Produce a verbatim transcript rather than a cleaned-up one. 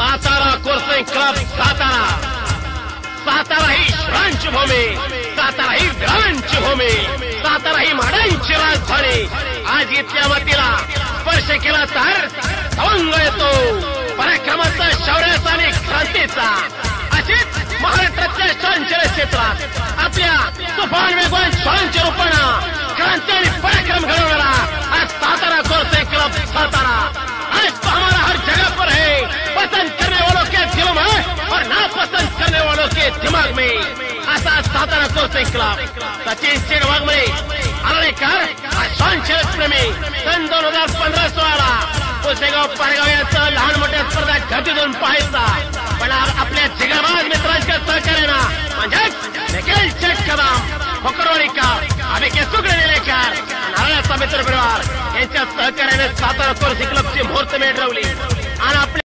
Satara कोर्सिंग club Satara, Satara ही श्रांच भूमि, सातारा ही वीरांची भूमि, सातारा ही माडांची राजधानी। आज इतल्या मातीला स्पर्श केला तर तवंग येतो पराक्रमाचा, शौर्याचा आणि क्रांतीचा। अशीच महाराष्ट्राच्या शांचर क्षेत्रात आपल्या तुफान वेगवान शांच रूपाने क्रांती आणि पराक्रम घडवणारा आज सातारा कोर्सिंग क्लब सातारा आज तो हमारा हर जगह पर है। पसंद करने वालों के दिलों में और नापसंद करने वालों के दिमाग में ऐसा सातारा कोर्सिंग क्लब सचिन चिरवाग में आरणेकर शान शरद प्रेमी सन दोन हजार पंधरा सोळाला पुसेगाव पारगाव यांचा लहान मोठ्या स्पर्धा गर्दी देऊन पाहायचा, पण आपल्या जिगाबाज मित्रांच्या सहकार्याने म्हणजेच निखिल चटकदाम होकरवाडीकर अभिके सुगडे निलेकर नारळाचा मित्र परिवार यांच्या सहकार्याने सातारा कोर्सिंग क्लबची मुहूर्तमेढ रवली आणि